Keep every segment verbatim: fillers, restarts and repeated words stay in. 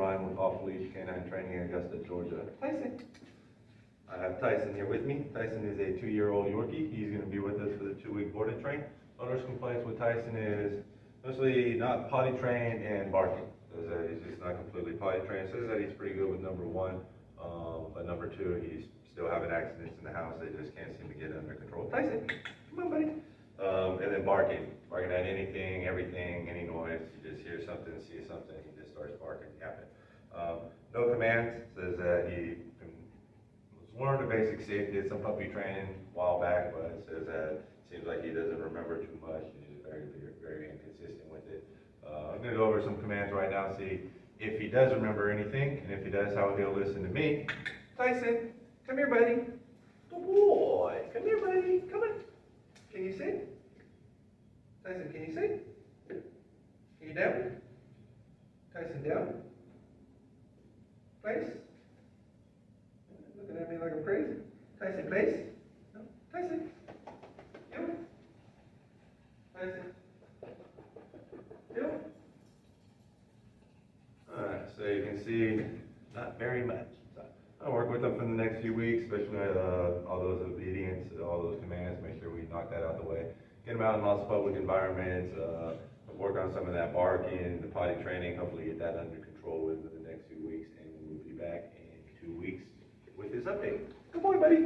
With Off Leash K nine Training in Augusta, Georgia. Tyson. I have Tyson here with me. Tyson is a two-year-old Yorkie. He's going to be with us for the two-week boarding train. Owner's complaints with Tyson is mostly not potty trained and barking. Says that he's just not completely potty trained. Says that he's pretty good with number one, um, but number two, he's still having accidents in the house. They just can't seem to get under control. Tyson, come on, buddy. Um, and then barking, barking at anything, everything, any noise. You just hear something, see something, he just starts barking, yapping. Um, no commands, says that he was learned a basic safety, did some puppy training a while back, but it says that it seems like he doesn't remember too much, he's very, very inconsistent with it. Uh, I'm going to go over some commands right now and see if he does remember anything, and if he does, how he'll listen to me. Tyson, come here, buddy. Good boy. Come here, buddy. Come on. Can you sit? Tyson, can you sit? Are you down? Tyson, down? Place? Looking at me like I'm crazy. Tyson, place? No. Tyson? You? Tyson? You? Alright, so you can see, not very much. I'll work with them for the next few weeks, especially uh, all those obedience, all those commands, make sure we knock that out of the way. Get them out in lots of public environments, uh, work on some of that barking, the potty training, hopefully get that under control within the next few weeks, and we'll be back in two weeks with this update. Good boy, buddy.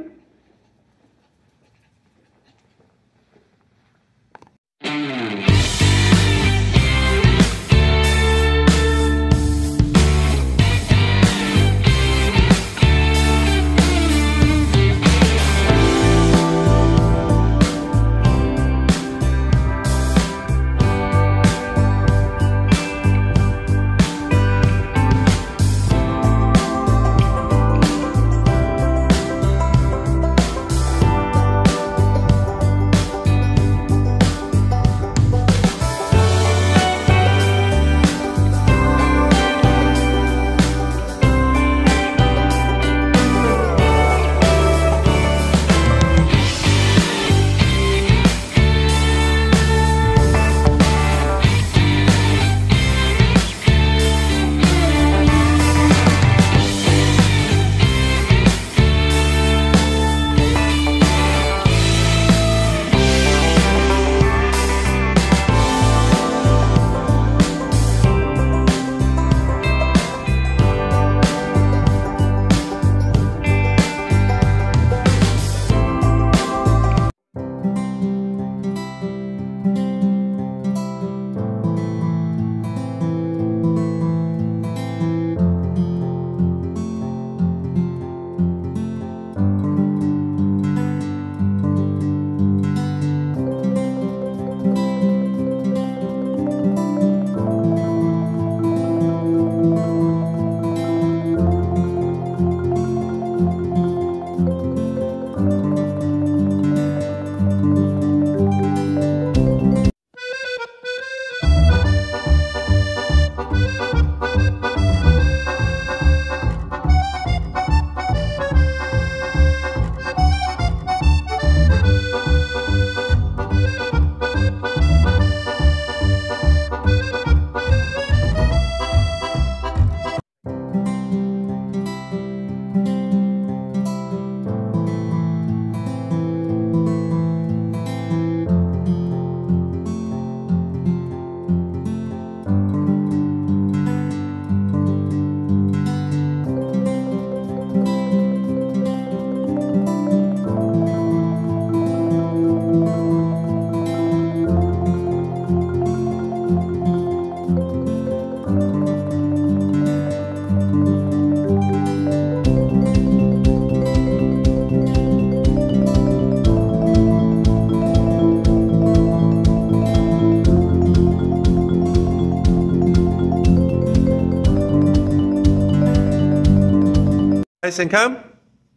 Tyson, come.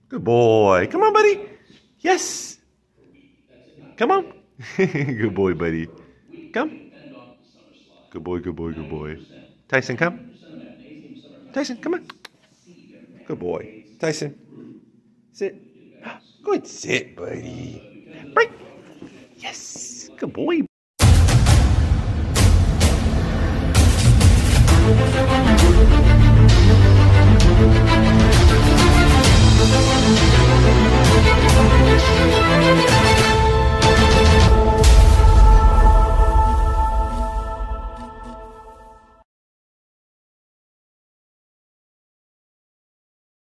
Good boy. Come on, buddy. Yes. Come on. Good boy, buddy. Come. Good boy, good boy, good boy. Tyson, come. Tyson, come on. Good boy. Tyson, sit. Go ahead, sit, buddy. Break. Yes. Good boy. We'll be right back.